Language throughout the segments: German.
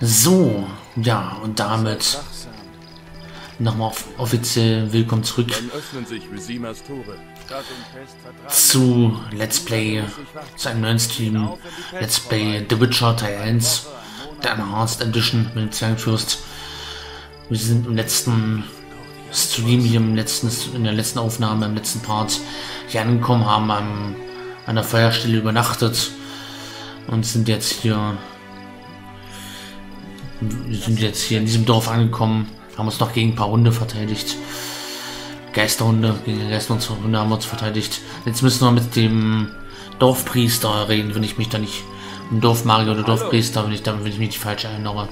So, ja, und damit nochmal offiziell willkommen zurück zu Let's Play, zu einem neuen Stream, Let's Play The Witcher Teil 1, der Anaheimst Edition mit dem Fürst. Wir sind im letzten Stream, hier in der letzten Aufnahme, im letzten Part hier angekommen, haben an der Feuerstelle übernachtet und sind jetzt hier in diesem Dorf angekommen, haben uns noch gegen ein paar Hunde verteidigt. Geisterhunde haben uns verteidigt. Jetzt müssen wir mit dem Dorfpriester reden, wenn ich mich da nicht, im Dorfmagier oder Dorfpriester, wenn ich mich nicht falsch erinnere.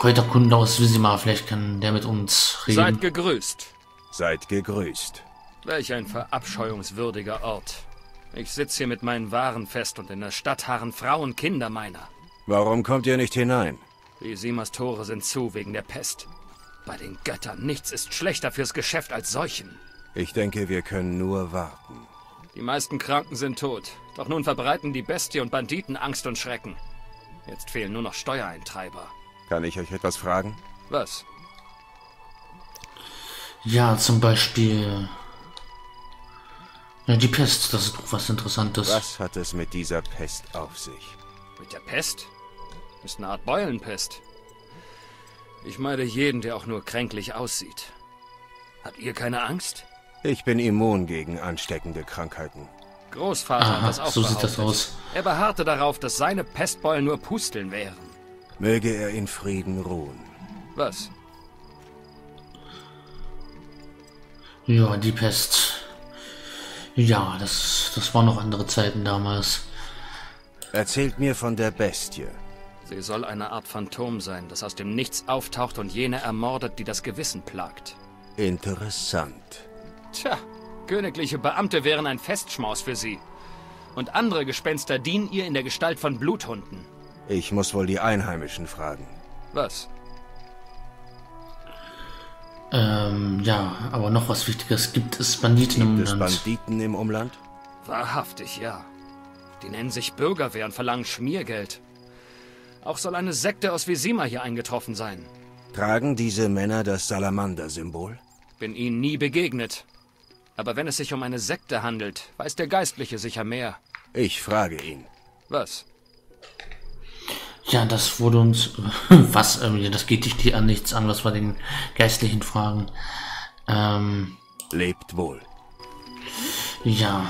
Kräuterkunde aus Vizima, vielleicht kann der mit uns reden. Seid gegrüßt. Seid gegrüßt. Welch ein verabscheuungswürdiger Ort. Ich sitze hier mit meinen Waren fest und in der Stadt harren Frauen, Kinder meiner. Warum kommt ihr nicht hinein? Die Siemas Tore sind zu wegen der Pest. Bei den Göttern, nichts ist schlechter fürs Geschäft als Seuchen. Ich denke, wir können nur warten. Die meisten Kranken sind tot, doch nun verbreiten die Bestie und Banditen Angst und Schrecken. Jetzt fehlen nur noch Steuereintreiber. Kann ich euch etwas fragen? Was? Ja, zum Beispiel... Ja, die Pest, das ist doch was Interessantes. Was hat es mit dieser Pest auf sich? Mit der Pest? Ist eine Art Beulenpest. Ich meide jeden, der auch nur kränklich aussieht. Habt ihr keine Angst? Ich bin immun gegen ansteckende Krankheiten. Großvater hat das auch so behauptet. Sieht das aus. Er beharrte darauf, dass seine Pestbeulen nur Pusteln wären. Möge er in Frieden ruhen. Was? Ja, die Pest. Ja, das waren noch andere Zeiten damals. Erzählt mir von der Bestie. Sie soll eine Art Phantom sein, das aus dem Nichts auftaucht und jene ermordet, die das Gewissen plagt. Interessant. Tja, königliche Beamte wären ein Festschmaus für sie. Und andere Gespenster dienen ihr in der Gestalt von Bluthunden. Ich muss wohl die Einheimischen fragen. Was? Ja, aber noch was Wichtiges. Gibt es Banditen im Umland? Wahrhaftig, ja. Die nennen sich Bürgerwehr und verlangen Schmiergeld. Auch soll eine Sekte aus Vizima hier eingetroffen sein. Tragen diese Männer das Salamander-Symbol? Bin ihnen nie begegnet. Aber wenn es sich um eine Sekte handelt, weiß der Geistliche sicher mehr. Ich frage ihn. Was? Ja, das wurde uns... Was? Das geht dich an nichts an, was wir den Geistlichen fragen. Lebt wohl. Ja...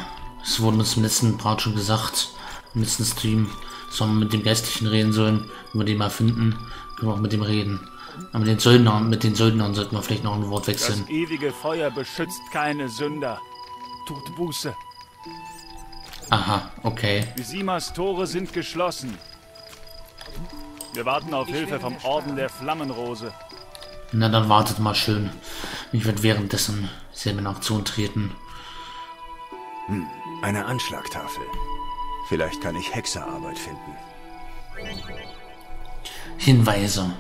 Es wurde uns im letzten Part schon gesagt, im letzten Stream, sollen wir mit dem Geistlichen reden sollen, wenn wir den mal finden, können wir auch mit dem reden. Aber mit den Söldnern sollten wir vielleicht noch ein Wort wechseln. Das ewige Feuer beschützt keine Sünder. Tut Buße. Aha, okay. Vizimas Tore sind geschlossen. Wir warten auf Hilfe vom Orden der Flammenrose. Na, dann wartet mal schön. Ich werde währenddessen selber in Aktion treten. Hm. Eine Anschlagtafel. Vielleicht kann ich Hexerarbeit finden. Hinweise.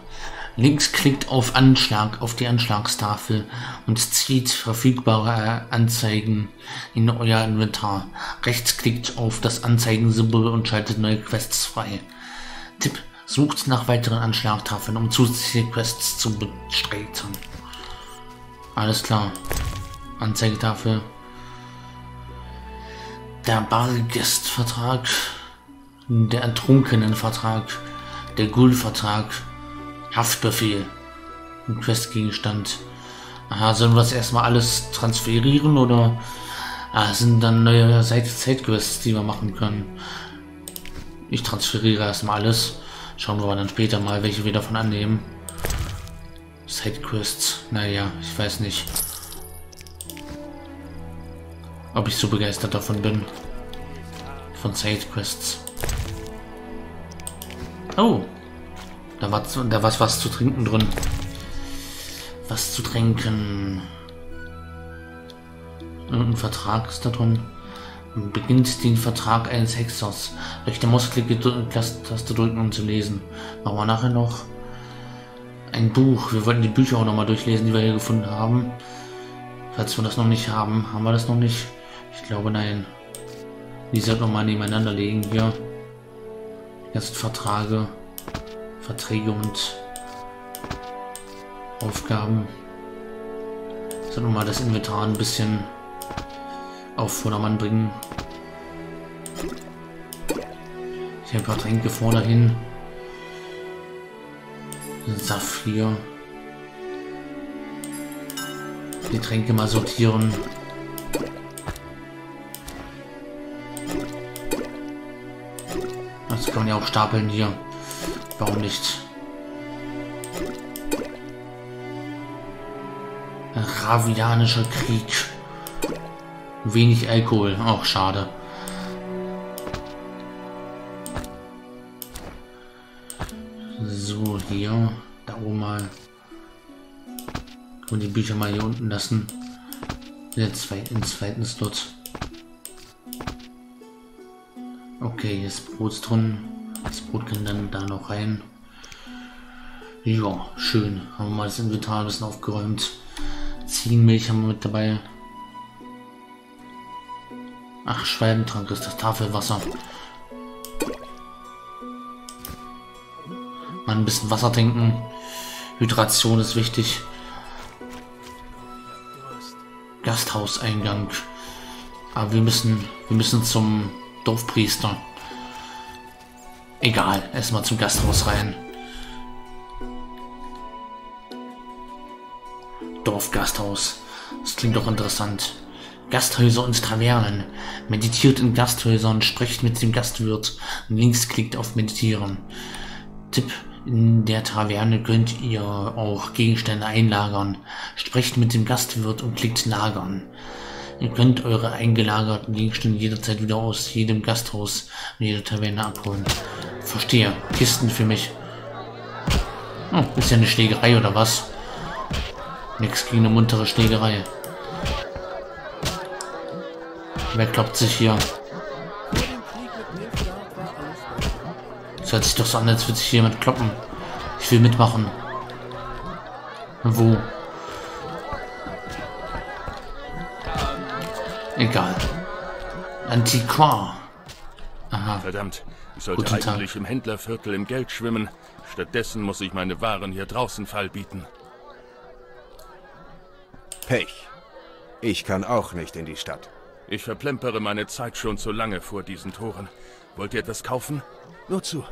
Links klickt auf Anschlag, auf die Anschlagstafel und zieht verfügbare Anzeigen in euer Inventar. Rechts klickt auf das Anzeigensymbol und schaltet neue Quests frei. Tipp: Sucht nach weiteren Anschlagtafeln, um zusätzliche Quests zu bestreiten. Alles klar. Anzeigetafel. Der Bargäst-Vertrag, der Ertrunkenen-Vertrag, der Ghoul-Vertrag, Haftbefehl, Questgegenstand. Aha, sollen wir das erstmal alles transferieren oder sind dann neue Sidequests, die wir machen können? Ich transferiere erstmal alles. Schauen wir dann später mal, welche wir davon annehmen. Sidequests, naja, ich weiß nicht, ob ich so begeistert davon bin. Von Sidequests. Oh! Da war was zu trinken drin. Was zu trinken. Irgendein Vertrag ist da drin. Beginnt den Vertrag eines Hexers. Rechte Maustaste drücken, um zu lesen. Machen wir nachher noch ein Buch. Wir wollten die Bücher auch nochmal durchlesen, die wir hier gefunden haben. Falls wir das noch nicht haben. Haben wir das noch nicht? Ich glaube, nein. Die sollten wir mal nebeneinander legen hier. Die ganzen Verträge. Verträge und Aufgaben. So, nochmal das Inventar ein bisschen auf Vordermann bringen. Ich habe ein paar Tränke vor dahin. Saft hier. Die Tränke mal sortieren. Das kann man ja auch stapeln hier. Warum nicht? Ravianischer Krieg. Wenig Alkohol. Auch schade. So, hier. Da oben mal. Und die Bücher mal hier unten lassen. Im zweiten Slot. Okay, hier ist Brot drin. Das Brot kann dann da noch rein. Ja, schön. Haben wir mal das Inventar ein bisschen aufgeräumt. Ziegenmilch haben wir mit dabei. Ach, Schwalbentrank ist das Tafelwasser. Mal ein bisschen Wasser trinken. Hydration ist wichtig. Gasthauseingang. Aber wir müssen zum Dorfpriester. Egal, erstmal zum Gasthaus rein. Dorfgasthaus. Das klingt doch interessant. Gasthäuser und Tavernen. Meditiert in Gasthäusern, sprecht mit dem Gastwirt. Links klickt auf Meditieren. Tipp: In der Taverne könnt ihr auch Gegenstände einlagern. Sprecht mit dem Gastwirt und klickt Lagern. Ihr könnt eure eingelagerten Gegenstände jederzeit wieder aus jedem Gasthaus und jeder Taverne abholen. Verstehe. Kisten für mich. Oh, ist ja eine Schlägerei oder was? Nix gegen eine muntere Schlägerei. Wer kloppt sich hier? Das hört sich doch so an, als würde sich jemand kloppen. Ich will mitmachen. Wo? Egal. Antiquar. Aha. Verdammt, ich sollte eigentlich im Händlerviertel im Geld schwimmen. Stattdessen muss ich meine Waren hier draußen fallbieten. Pech. Ich kann auch nicht in die Stadt. Ich verplempere meine Zeit schon zu lange vor diesen Toren. Wollt ihr etwas kaufen? Nur zu.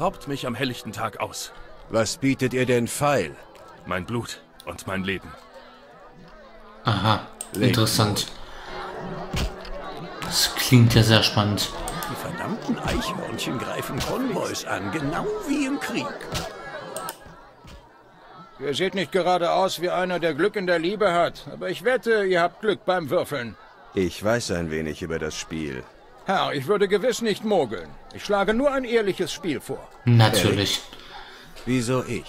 Raubt mich am helllichten Tag aus. Was bietet ihr denn feil? Mein Blut und mein Leben. Aha, interessant. Das klingt ja sehr spannend. Die verdammten Eichhörnchen greifen Konvois an, genau wie im Krieg. Ihr seht nicht gerade aus wie einer, der Glück in der Liebe hat, aber ich wette, ihr habt Glück beim Würfeln. Ich weiß ein wenig über das Spiel. Herr, ich würde gewiss nicht mogeln. Ich schlage nur ein ehrliches Spiel vor. Natürlich. Wieso ich?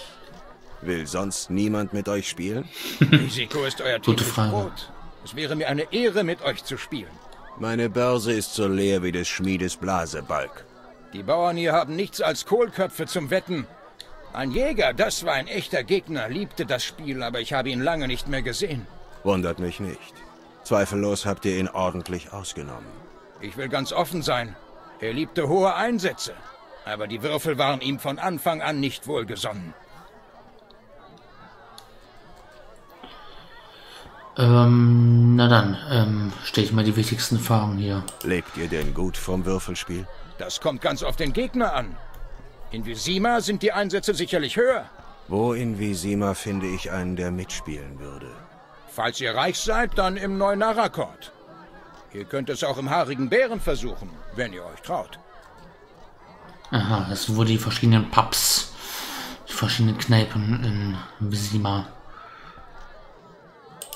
Will sonst niemand mit euch spielen? Risiko ist euer Gute Frage. Brot. Es wäre mir eine Ehre, mit euch zu spielen. Meine Börse ist so leer wie des Schmiedes Blasebalg. Die Bauern hier haben nichts als Kohlköpfe zum Wetten. Ein Jäger, das war ein echter Gegner, liebte das Spiel, aber ich habe ihn lange nicht mehr gesehen. Wundert mich nicht. Zweifellos habt ihr ihn ordentlich ausgenommen. Ich will ganz offen sein. Er liebte hohe Einsätze, aber die Würfel waren ihm von Anfang an nicht wohlgesonnen. Na dann, stelle ich mal die wichtigsten Fragen hier. Lebt ihr denn gut vom Würfelspiel? Das kommt ganz auf den Gegner an. In Vizima sind die Einsätze sicherlich höher. Wo in Vizima finde ich einen, der mitspielen würde? Falls ihr reich seid, dann im neuen Narakort. Ihr könnt es auch im haarigen Bären versuchen, wenn ihr euch traut. Aha, das sind wohl die verschiedenen Pubs, die verschiedenen Kneipen in Vizima.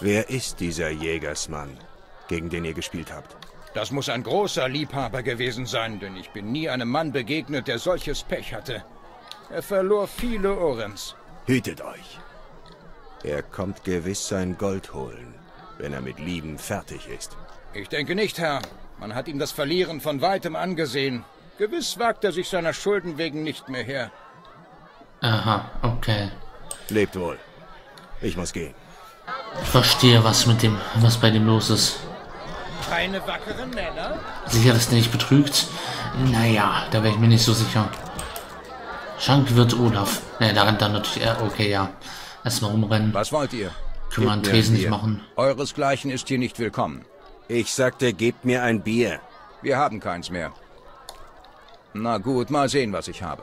Wer ist dieser Jägersmann, gegen den ihr gespielt habt? Das muss ein großer Liebhaber gewesen sein, denn ich bin nie einem Mann begegnet, der solches Pech hatte. Er verlor viele Orems. Hütet euch. Er kommt gewiss sein Gold holen, wenn er mit Lieben fertig ist. Ich denke nicht, Herr. Man hat ihm das Verlieren von Weitem angesehen. Gewiss wagt er sich seiner Schulden wegen nicht mehr her. Aha, okay. Lebt wohl. Ich muss gehen. Ich verstehe, was bei dem los ist. Keine wackeren Männer? Sicher, dass der nicht betrügt? Naja, da wäre ich mir nicht so sicher. Schank wird Olaf. Ne, da rennt dann natürlich er. Okay, ja. Erstmal rumrennen. Was wollt ihr? Können wir einen Tresen nicht machen. Euresgleichen ist hier nicht willkommen. Ich sagte, gebt mir ein Bier. Wir haben keins mehr. Na gut, mal sehen, was ich habe.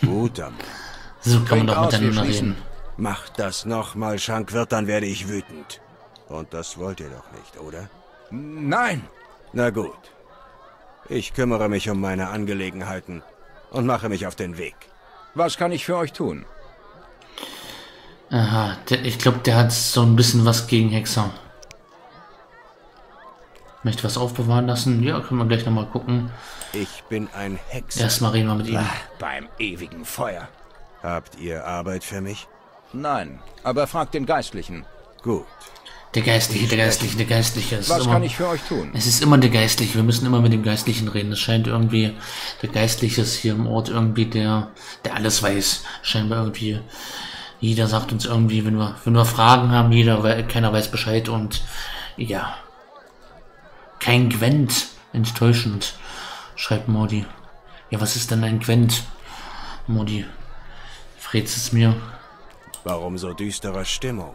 Gut, dann. So kann man doch miteinander reden. Macht das nochmal, Schankwirt, dann werde ich wütend. Und das wollt ihr doch nicht, oder? Nein! Na gut. Ich kümmere mich um meine Angelegenheiten und mache mich auf den Weg. Was kann ich für euch tun? Aha, ich glaube, der hat so ein bisschen was gegen Hexer. Möchte was aufbewahren lassen? Ja, können wir gleich nochmal gucken. Ich bin ein Hexer. Erstmal reden wir mit ihm. Beim ewigen Feuer. Habt ihr Arbeit für mich? Nein, aber fragt den Geistlichen. Gut. Der Geistliche, der Geistliche, der Geistliche. Was kann ich für euch tun? Es ist immer der Geistliche. Wir müssen immer mit dem Geistlichen reden. Es scheint irgendwie, der Geistliche ist hier im Ort irgendwie der alles weiß. Scheinbar irgendwie. Jeder sagt uns irgendwie, wenn wir Fragen haben, keiner weiß Bescheid und ja. Kein Gwent. Enttäuschend, schreibt Modi. Ja, was ist denn ein Gwent? Modi, frätst es mir. Warum so düstere Stimmung?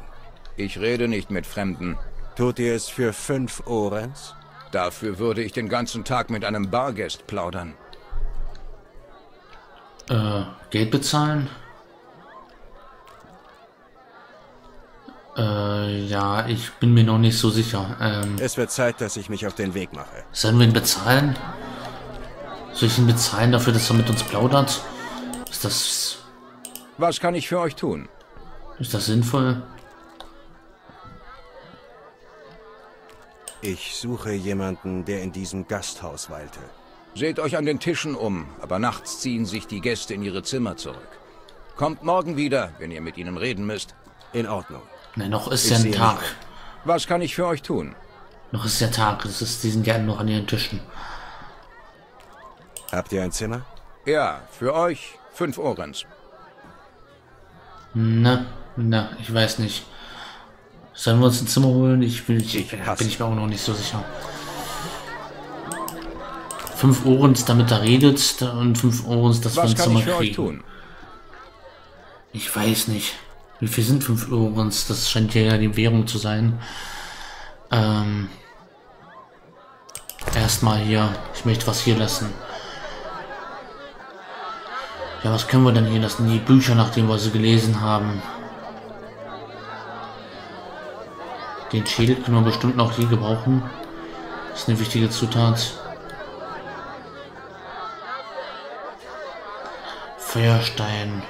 Ich rede nicht mit Fremden. Tut ihr es für 5 Orens? Dafür würde ich den ganzen Tag mit einem Bargäst plaudern. Geld bezahlen? Ja, ich bin mir noch nicht so sicher. Es wird Zeit, dass ich mich auf den Weg mache. Sollen wir ihn bezahlen? Soll ich ihn bezahlen dafür, dass er mit uns plaudert? Ist das... Was kann ich für euch tun? Ist das sinnvoll? Ich suche jemanden, der in diesem Gasthaus weilte. Seht euch an den Tischen um, aber nachts ziehen sich die Gäste in ihre Zimmer zurück. Kommt morgen wieder, wenn ihr mit ihnen reden müsst. In Ordnung. Ne, noch ist ja ein Tag. Was kann ich für euch tun? Noch ist der Tag. Die sind ja noch an ihren Tischen. Habt ihr ein Zimmer? Ja, für euch 5 Orens. Na, ich weiß nicht. Sollen wir uns ein Zimmer holen? Bin ich mir auch noch nicht so sicher. 5 Orens, damit er redet, und 5 Orens, dass wir ein Zimmer kriegen. Ich weiß nicht. Wie viel sind 5 Orens? Das scheint ja die Währung zu sein. Erstmal hier. Ich möchte was hier lassen. Ja, was können wir denn hier lassen? Die Bücher, nachdem wir sie gelesen haben. Den Schädel können wir bestimmt noch hier gebrauchen. Das ist eine wichtige Zutat. Feuerstein.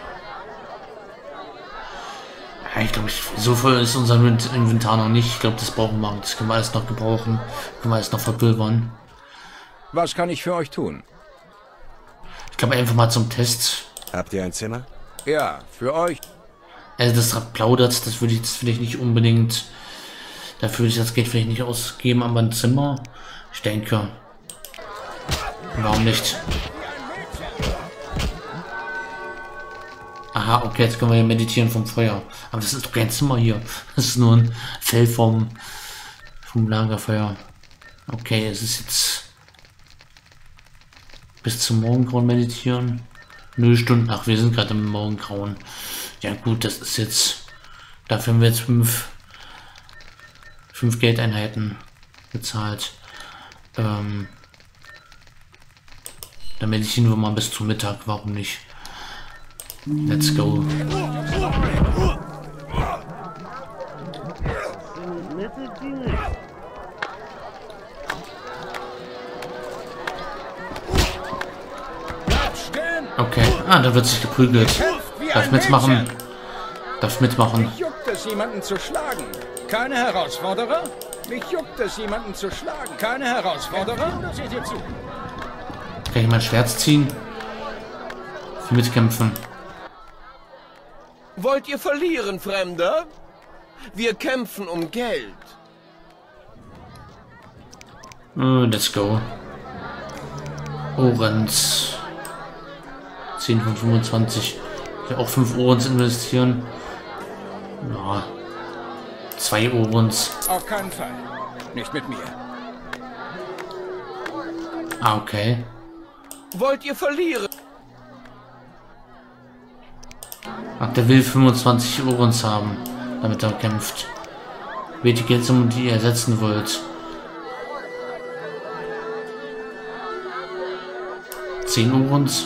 Ich glaube, so voll ist unser Inventar noch nicht. Ich glaube, das brauchen wir. Das können wir alles noch gebrauchen. Können wir alles noch verpulvern. Was kann ich für euch tun? Ich glaube, einfach mal zum Test. Habt ihr ein Zimmer? Ja, für euch. Also, das plaudert, das würde ich jetzt vielleicht nicht unbedingt... Dafür würde ich das Geld vielleicht nicht ausgeben, aber ein Zimmer? Ich denke... Warum nicht? Aha, okay, jetzt können wir hier meditieren vom Feuer. Aber das ist doch kein Zimmer hier. Das ist nur ein Fell vom Lagerfeuer. Okay, es ist jetzt... Bis zum Morgengrauen meditieren. 0 Stunden. Ach, wir sind gerade im Morgengrauen. Ja gut, das ist jetzt... Dafür haben wir jetzt 5 Geldeinheiten bezahlt. Dann meditieren wir mal bis zum Mittag. Warum nicht? Let's go. Okay. Ah, da wird sich geprügelt. Darf ich mitmachen? Darf ich mitmachen? Mich juckt es, jemanden zu schlagen. Keine Herausforderer? Mich juckt es, jemanden zu schlagen. Keine Herausforderer? Seht ihr zu. Kann ich mein Schwert ziehen? Für Mitkämpfen. Wollt ihr verlieren, Fremder? Wir kämpfen um Geld. Let's go. Orens. 10 von 25. Ich auch 5 Orens investieren. Ja. 2 Orens. Auf keinen Fall. Nicht mit mir. Ah, okay. Wollt ihr verlieren? Ach, der will 25 Uhrens haben, damit er kämpft. Wählt die Geldsumme, die ihr ersetzen wollt. 10 Uhrens?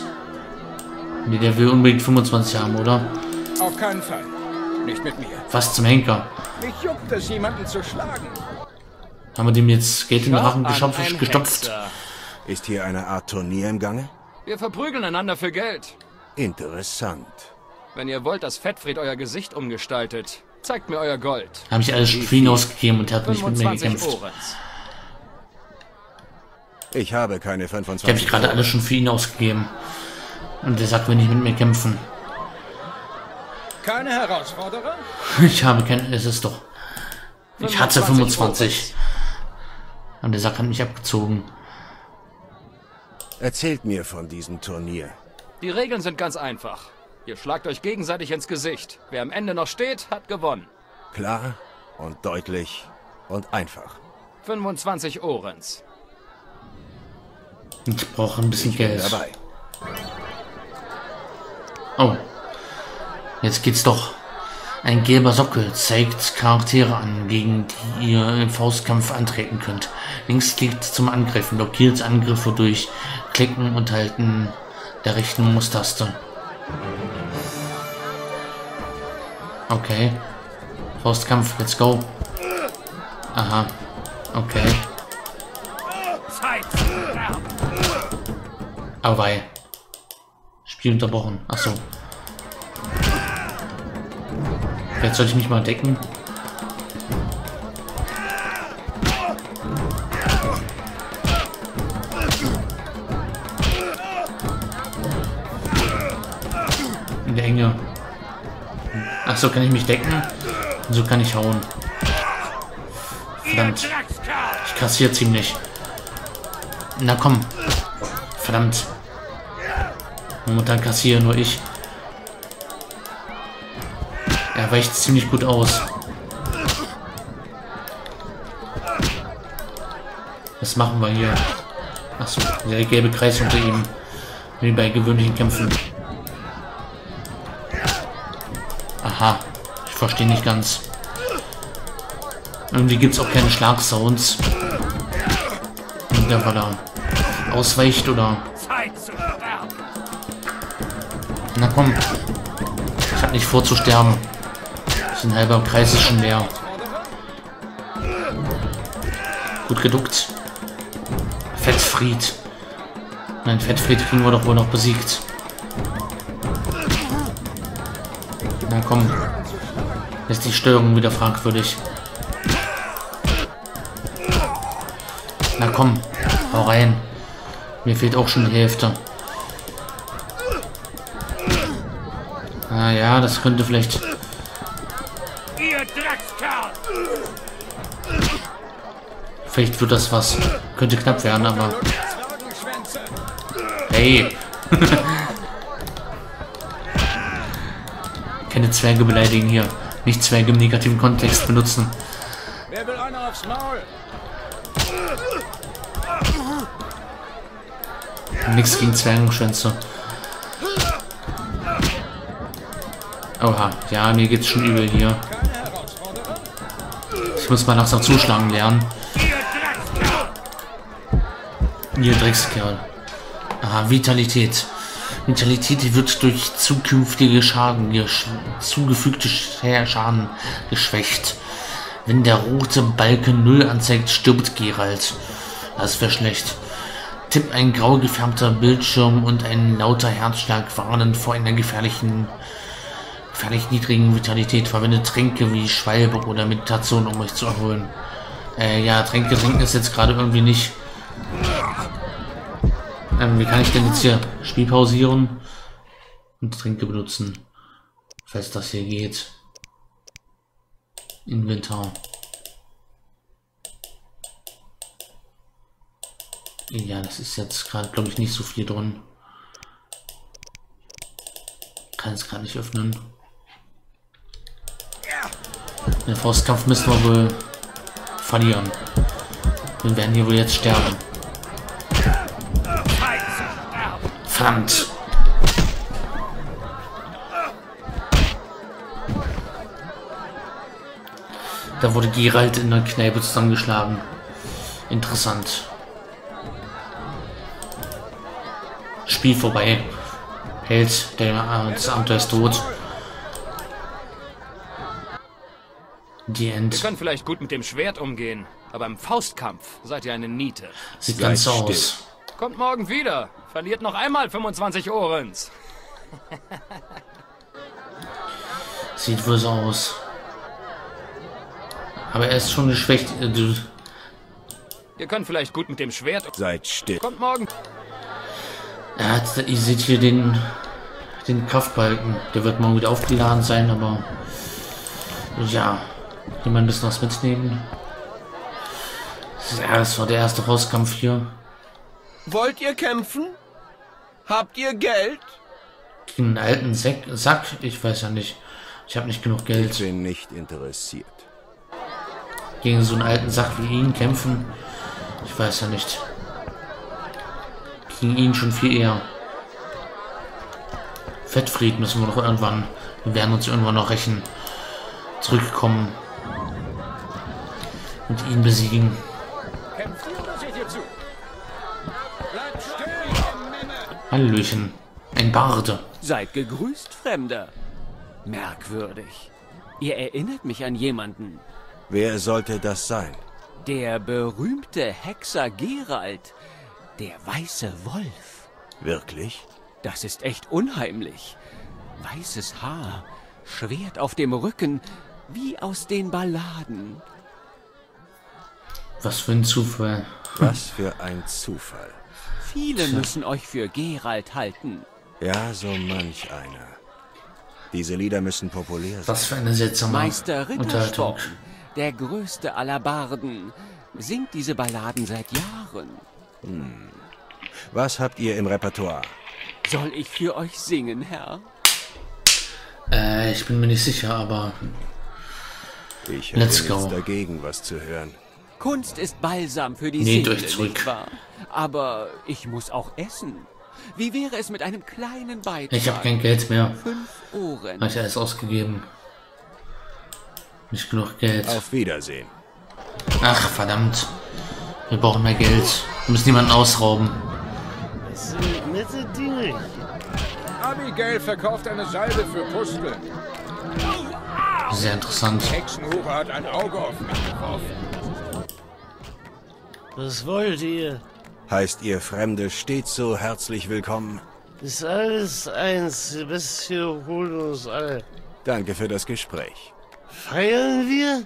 Ne, der will unbedingt 25 haben, oder? Auf keinen Fall. Nicht mit mir. Was zum Henker? Mich juckt es, jemanden zu schlagen. Haben wir dem jetzt Geld in den Rachen gestopft? Ist hier eine Art Turnier im Gange? Wir verprügeln einander für Geld. Interessant. Wenn ihr wollt, dass Fettfried euer Gesicht umgestaltet, zeigt mir euer Gold. Haben sich alle Stream ausgegeben und hat nicht mit mir gekämpft. Ohrens. Ich habe keine 25. Ich habe mich gerade alle schon für ihn ausgegeben. Und der sagt, will nicht mit mir kämpfen. Keine Herausforderung? Ich habe keinen. Es ist doch. Ich hatte 25. Und der Sack hat mich abgezogen. Erzählt mir von diesem Turnier. Die Regeln sind ganz einfach. Ihr schlagt euch gegenseitig ins Gesicht. Wer am Ende noch steht, hat gewonnen. Klar und deutlich und einfach. 25 Ohrens. Ich brauche ein bisschen Geld. Dabei. Oh. Jetzt geht's doch. Ein gelber Sockel zeigt Charaktere an, gegen die ihr im Faustkampf antreten könnt. Links liegt zum Angreifen, blockiert Angriffe durch Klicken und Halten der rechten Maustaste. Okay. Faustkampf, let's go. Aha. Okay. Auwei. Spiel unterbrochen. Achso. Jetzt sollte ich mich mal decken. In der Enge. Ach so, kann ich mich decken? Und so kann ich hauen. Verdammt. Ich kassiere ziemlich. Na komm. Verdammt. Momentan kassiere nur ich. Er weicht ziemlich gut aus. Was machen wir hier? Achso, der gelbe Kreis unter ihm. Wie bei gewöhnlichen Kämpfen. Aha, ich verstehe nicht ganz. Irgendwie gibt es auch keine Schlagsounds. Und der war da. Ausweicht oder. Na komm. Ich hab nicht vor zu sterben. Ein halber Kreis ist schon leer. Gut geduckt. Fettfried. Nein, Fettfried kriegen wir doch wohl noch besiegt. Na komm. Ist die Störung wieder fragwürdig. Na komm. Hau rein. Mir fehlt auch schon die Hälfte. Naja, das könnte vielleicht... Vielleicht wird das was. Könnte knapp werden, aber... Hey! Keine Zwerge beleidigen hier. Nicht Zwerge im negativen Kontext benutzen. Wer will einer aufs Maul? Nix gegen Zwergenschwänze. Oha. Ja, mir geht's schon übel hier. Ich muss mal langsam zuschlagen lernen. Ihr Dreckskerl. Aha, Vitalität. Vitalität wird durch zukünftige Schaden, zugefügte Schaden geschwächt. Wenn der rote Balken 0 anzeigt, stirbt Geralt. Das wäre schlecht. Tipp: ein grau gefärbter Bildschirm und ein lauter Herzschlag warnen vor einer gefährlich niedrigen Vitalität. Verwendet Tränke wie Schwalbe oder Meditation, um euch zu erholen. Ja, Tränke trinken ist jetzt gerade irgendwie nicht... wie kann ich denn jetzt hier Spiel pausieren und Tränke benutzen, falls das hier geht? Inventar. Ja, das ist jetzt gerade, glaube ich, nicht so viel drin. Kann es gerade nicht öffnen. Den Faustkampf müssen wir wohl verlieren. Wir werden hier wohl jetzt sterben. Verdammt! Da wurde Geralt in der Kneipe zusammengeschlagen. Interessant. Spiel vorbei. Held, das Abenteuer ist tot. Die End. Wir können vielleicht gut mit dem Schwert umgehen, aber im Faustkampf seid ihr eine Niete. Sieht ganz so aus. Kommt morgen wieder. Verliert noch einmal 25 Orens. Sieht wohl so aus. Aber er ist schon geschwächt. Ihr könnt vielleicht gut mit dem Schwert. Seid still. Kommt morgen. Er hat, ihr seht hier den Kraftbalken. Der wird morgen wieder aufgeladen sein, aber ja, jemand ein bisschen was mitnehmen. Ja, das war der erste Faustkampf hier. Wollt ihr kämpfen? Habt ihr Geld? Einen alten Sack? Ich weiß ja nicht. Ich habe nicht genug Geld. Ich bin nicht interessiert. Gegen so einen alten Sack wie ihn kämpfen? Ich weiß ja nicht. Gegen ihn schon viel eher. Fettfried müssen wir noch irgendwann. Wir werden uns irgendwann noch rächen. Zurückkommen. Und ihn besiegen. Hallöchen. Ein Barde. Seid gegrüßt, Fremder. Merkwürdig. Ihr erinnert mich an jemanden. Wer sollte das sein? Der berühmte Hexer Geralt. Der weiße Wolf. Wirklich? Das ist echt unheimlich. Weißes Haar. Schwert auf dem Rücken. Wie aus den Balladen. Was für ein Zufall. Was für ein Zufall. Viele müssen euch für Geralt halten. Ja, so manch einer. Diese Lieder müssen populär sein. Was für eine seltsame Meister Ritterstorch, der größte aller Barden, singt diese Balladen seit Jahren. Hm. Was habt ihr im Repertoire? Soll ich für euch singen, Herr? Ich bin mir nicht sicher, aber ich habe nichts dagegen, was zu hören. Kunst ist Balsam für die Seele, nicht wahr? Aber ich muss auch essen. Wie wäre es mit einem kleinen Beitrag? Ich habe kein Geld mehr. 5 Ohren. Habe ich alles ausgegeben. Nicht genug Geld. Auf Wiedersehen. Ach, verdammt. Wir brauchen mehr Geld. Wir müssen niemanden ausrauben. Das sind nette Dinge. Abigail verkauft eine Salbe für Pusteln. Sehr interessant. Hexenhuber hat ein Auge auf mich geworfen. Was wollt ihr? Heißt ihr Fremde stets so herzlich willkommen? Ist alles eins, bis hier holt uns alle. Danke für das Gespräch. Feiern wir?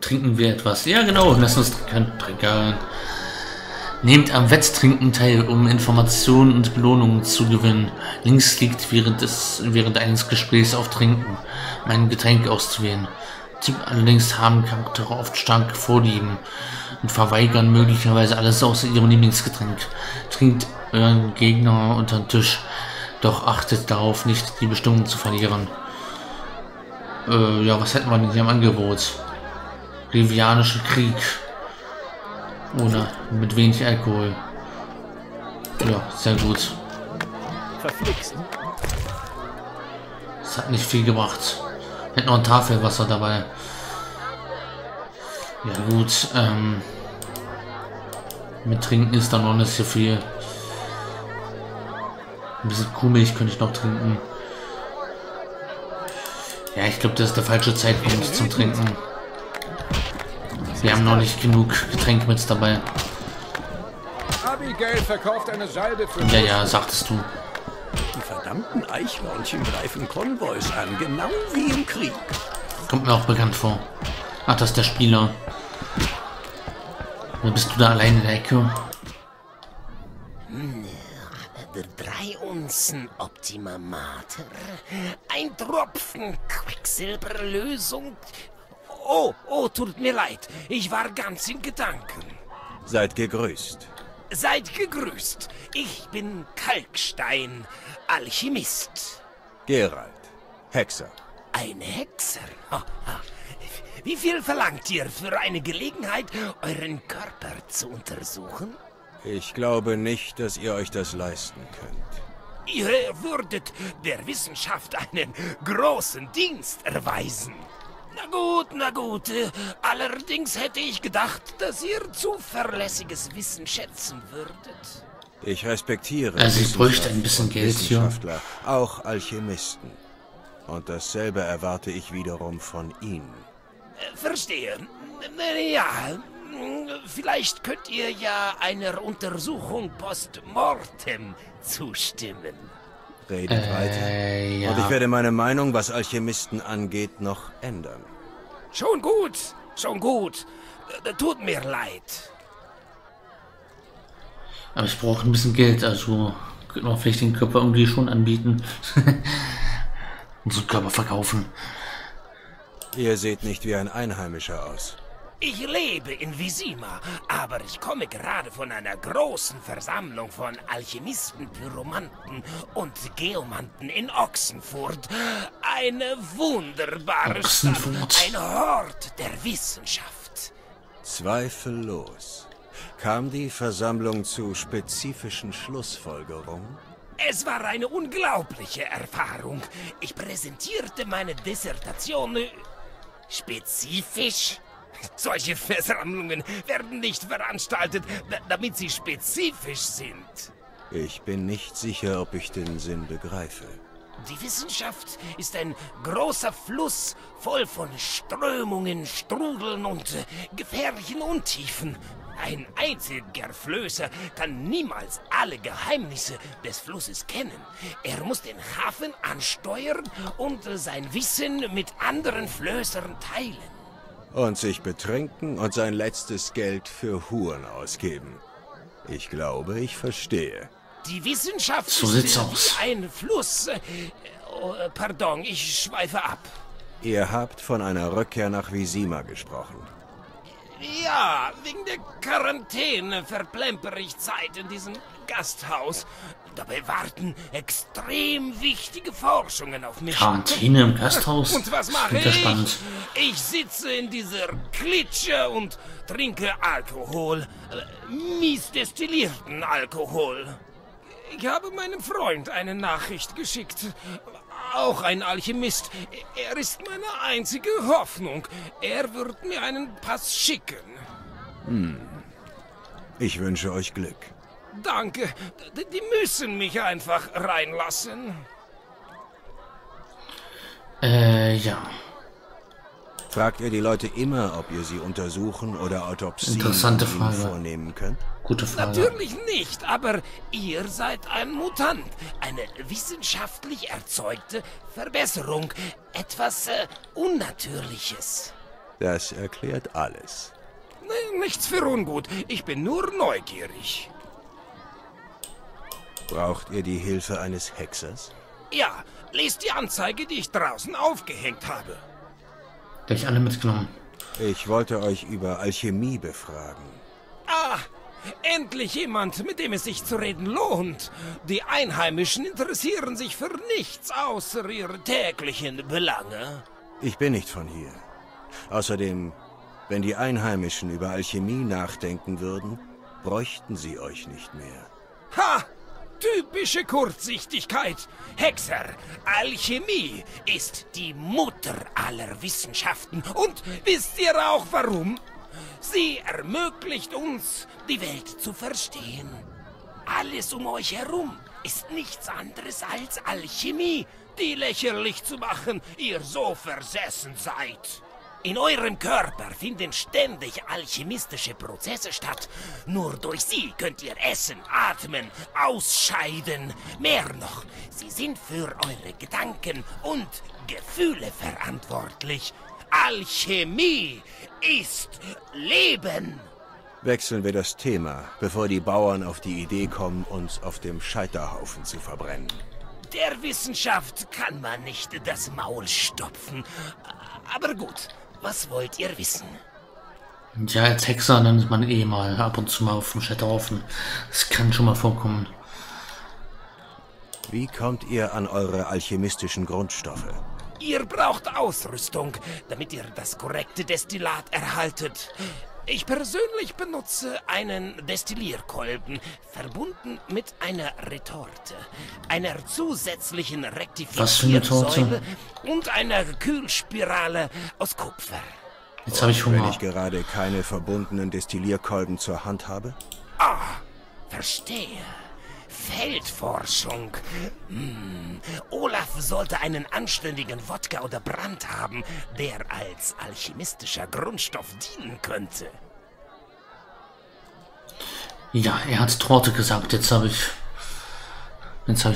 Trinken wir etwas? Ja genau, lass uns trinken. Nehmt am Wetttrinken teil, um Informationen und Belohnungen zu gewinnen. Links liegt während eines Gesprächs auf Trinken, mein Getränk auszuwählen. Allerdings haben Charaktere oft starke Vorlieben und verweigern möglicherweise alles außer ihrem Lieblingsgetränk. Trinkt euren Gegner unter den Tisch, doch achtet darauf, nicht die Bestimmung zu verlieren. Ja, was hätten wir denn hier im Angebot? Rivianischer Krieg. Oder mit wenig Alkohol. Ja, sehr gut. Verflixt. Das hat nicht viel gebracht. Hätte noch ein Tafelwasser dabei. Ja gut, mit Trinken ist da noch nicht so viel. Ein bisschen Kuhmilch könnte ich noch trinken. Ja, ich glaube, das ist der falsche Zeitpunkt zum Trinken. Wir haben noch nicht genug Getränke mit dabei. Abigail verkauft eine Salbe für. Ja, ja, sagtest du. Die verdammten Eichhörnchen greifen Konvois an, genau wie im Krieg. Kommt mir auch bekannt vor. Ach, das ist der Spieler. Oder bist du da allein in der Ecke? 3 Unzen Optima Mater, 1 Tropfen Quecksilberlösung. Oh, tut mir leid, ich war ganz in Gedanken. Seid gegrüßt. Seid gegrüßt. Ich bin Kalkstein, Alchemist. Geralt, Hexer. Ein Hexer? Wie viel verlangt ihr für eine Gelegenheit, euren Körper zu untersuchen? Ich glaube nicht, dass ihr euch das leisten könnt. Ihr würdet der Wissenschaft einen großen Dienst erweisen. Na gut, allerdings hätte ich gedacht, dass ihr zuverlässiges Wissen schätzen würdet. Ich respektiere Wissenschaftler, auch Alchemisten. Und dasselbe erwarte ich wiederum von Ihnen. Verstehe. Ja, vielleicht könnt ihr ja einer Untersuchung postmortem zustimmen. Redet weiter. Ja. Und ich werde meine Meinung, was Alchemisten angeht, noch ändern. Schon gut, schon gut. Tut mir leid. Aber ich brauche ein bisschen Geld, also könnte man vielleicht den Körper irgendwie schon anbieten. Unseren Körper verkaufen. Ihr seht nicht wie ein Einheimischer aus. Ich lebe in Vizima, aber ich komme gerade von einer großen Versammlung von Alchemisten, Pyromanten und Geomanten in Ochsenfurt. Eine wunderbare Stadt, ein Hort der Wissenschaft. Zweifellos. Kam die Versammlung zu spezifischen Schlussfolgerungen? Es war eine unglaubliche Erfahrung. Ich präsentierte meine Dissertation spezifisch. Solche Versammlungen werden nicht veranstaltet, damit sie spezifisch sind. Ich bin nicht sicher, ob ich den Sinn begreife. Die Wissenschaft ist ein großer Fluss, voll von Strömungen, Strudeln und gefährlichen Untiefen. Ein einziger Flößer kann niemals alle Geheimnisse des Flusses kennen. Er muss den Hafen ansteuern und sein Wissen mit anderen Flößern teilen. Und sich betrinken und sein letztes Geld für Huren ausgeben. Ich glaube, ich verstehe. Die Wissenschaft ist ein Fluss. Pardon, ich schweife ab. Ihr habt von einer Rückkehr nach Vizima gesprochen. Ja, wegen der Quarantäne verplempere ich Zeit in diesem Gasthaus. Dabei warten extrem wichtige Forschungen auf mich. Quarantäne im Gasthaus? Und was mache ich? Ich sitze in dieser Klitsche und trinke Alkohol. Mies destillierten Alkohol. Ich habe meinem Freund eine Nachricht geschickt. Auch ein Alchemist. Er ist meine einzige Hoffnung. Er wird mir einen Pass schicken. Hm. Ich wünsche euch Glück. Danke. Die müssen mich einfach reinlassen. Ja. Fragt ihr die Leute immer, ob ihr sie untersuchen oder Autopsien vornehmen könnt? Gute Frage. Natürlich nicht, aber ihr seid ein Mutant. Eine wissenschaftlich erzeugte Verbesserung. Etwas Unnatürliches. Das erklärt alles. Nee, nichts für ungut. Ich bin nur neugierig. Braucht ihr die Hilfe eines Hexers? Ja, lest die Anzeige, die ich draußen aufgehängt habe. Hab ich alle mitgenommen. Ich wollte euch über Alchemie befragen. Ah, endlich jemand, mit dem es sich zu reden lohnt. Die Einheimischen interessieren sich für nichts außer ihre täglichen Belange. Ich bin nicht von hier. Außerdem, wenn die Einheimischen über Alchemie nachdenken würden, bräuchten sie euch nicht mehr. Ha! Typische Kurzsichtigkeit. Hexer, Alchemie ist die Mutter aller Wissenschaften. Und wisst ihr auch warum? Sie ermöglicht uns, die Welt zu verstehen. Alles um euch herum ist nichts anderes als Alchemie, die lächerlich zu machen, ihr so versessen seid. In eurem Körper finden ständig alchemistische Prozesse statt. Nur durch sie könnt ihr essen, atmen, ausscheiden. Mehr noch, sie sind für eure Gedanken und Gefühle verantwortlich. Alchemie ist Leben. Wechseln wir das Thema, bevor die Bauern auf die Idee kommen, uns auf dem Scheiterhaufen zu verbrennen. Der Wissenschaft kann man nicht das Maul stopfen. Aber gut. Was wollt ihr wissen? Ja, als Hexer nimmt man eh mal ab und zu mal auf dem Scheiterhaufen. Das kann schon mal vorkommen. Wie kommt ihr an eure alchemistischen Grundstoffe? Ihr braucht Ausrüstung, damit ihr das korrekte Destillat erhaltet. Ich persönlich benutze einen Destillierkolben, verbunden mit einer Retorte, einer zusätzlichen Rektifiziersäule und einer Kühlspirale aus Kupfer. Jetzt habe ich Hunger. Wenn ich gerade keine verbundenen Destillierkolben zur Hand habe? Ah, verstehe. Feldforschung. Olaf sollte einen anständigen Wodka oder Brand haben, der als alchemistischer Grundstoff dienen könnte. Ja, er hat Torte gesagt. Jetzt habe ich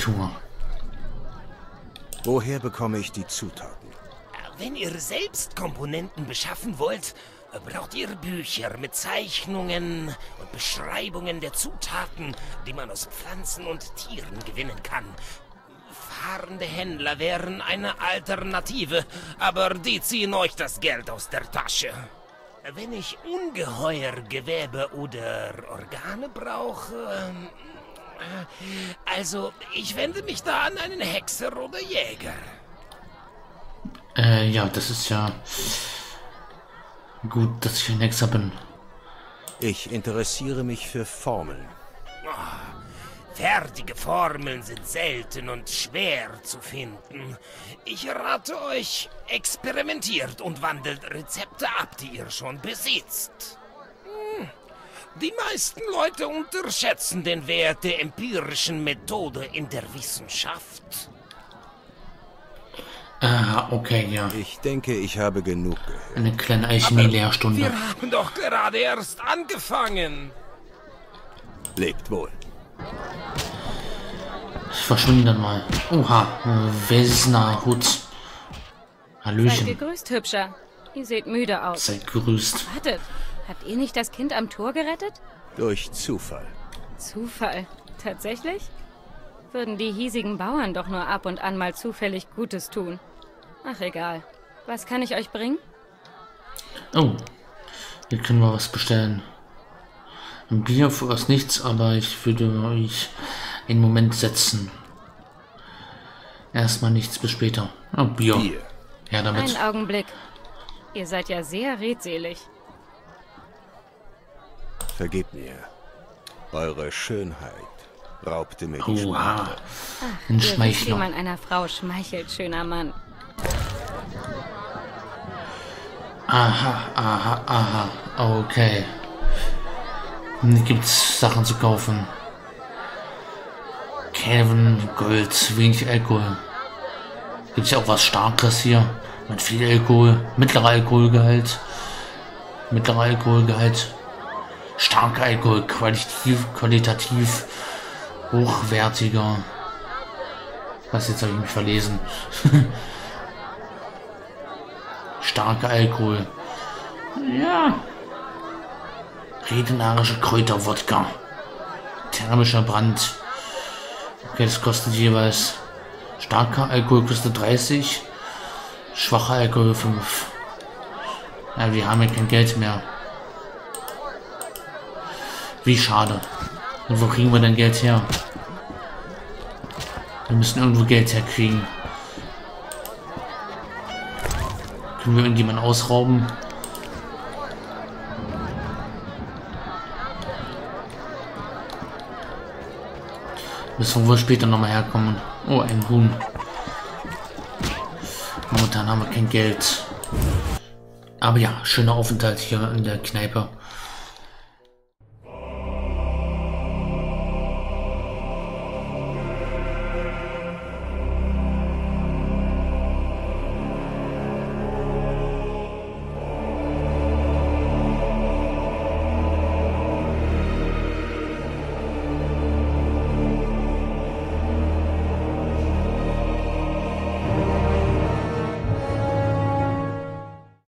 Hunger. Woher bekomme ich die Zutaten? Wenn ihr selbst Komponenten beschaffen wollt, braucht ihr Bücher mit Zeichnungen und Beschreibungen der Zutaten, die man aus Pflanzen und Tieren gewinnen kann. Fahrende Händler wären eine Alternative, aber die ziehen euch das Geld aus der Tasche. Wenn ich Ungeheuer, Gewebe oder Organe brauche... Also, ich wende mich da an einen Hexer oder Jäger. Ja, das ist ja... Gut, dass ich ein Hexer bin. Ich interessiere mich für Formeln. Oh, fertige Formeln sind selten und schwer zu finden. Ich rate euch, experimentiert und wandelt Rezepte ab, die ihr schon besitzt. Die meisten Leute unterschätzen den Wert der empirischen Methode in der Wissenschaft. Ah, okay, ja. Ich denke, ich habe genug gehört. Eine kleine Alchemie-Lehrstunde. Wir haben doch gerade erst angefangen. Lebt wohl. Ich verschwinde dann mal. Oha, Wesna-Hut. Hallöchen. Seid gegrüßt, Hübscher. Ihr seht müde aus. Seid gegrüßt. Wartet, habt ihr nicht das Kind am Tor gerettet? Durch Zufall. Zufall? Tatsächlich? Würden die hiesigen Bauern doch nur ab und an mal zufällig Gutes tun. Ach, egal. Was kann ich euch bringen? Oh, hier können wir was bestellen. Ein Bier für was nichts, aber ich würde euch einen Moment setzen. Erstmal nichts bis später. Oh, Bier. Ja, damit. Einen Augenblick. Ihr seid ja sehr redselig. Vergebt mir. Eure Schönheit raubte mir die Schmach. Ein Schmeichler. Wie man einer Frau schmeichelt, schöner Mann. Aha, aha, aha. Okay. Gibt's Sachen zu kaufen. Kelvin, Gold, wenig Alkohol. Gibt's ja auch was Starkes hier. Mit viel Alkohol. Mittlerer Alkoholgehalt. Mittlerer Alkoholgehalt. Starker Alkohol. Qualitativ. Hochwertiger. Was, jetzt habe ich mich verlesen. Starker Alkohol. Ja. Regenarische Kräuterwodka. Thermischer Brand. Okay, das kostet jeweils. Starker Alkohol kostet 30. Schwacher Alkohol 5. Ja, wir haben ja kein Geld mehr. Wie schade. Und wo kriegen wir denn Geld her? Wir müssen irgendwo Geld herkriegen. Können wir irgendjemanden ausrauben? Müssen wir wohl später nochmal herkommen. Oh, ein Huhn. Momentan haben wir kein Geld. Aber ja, schöner Aufenthalt hier in der Kneipe.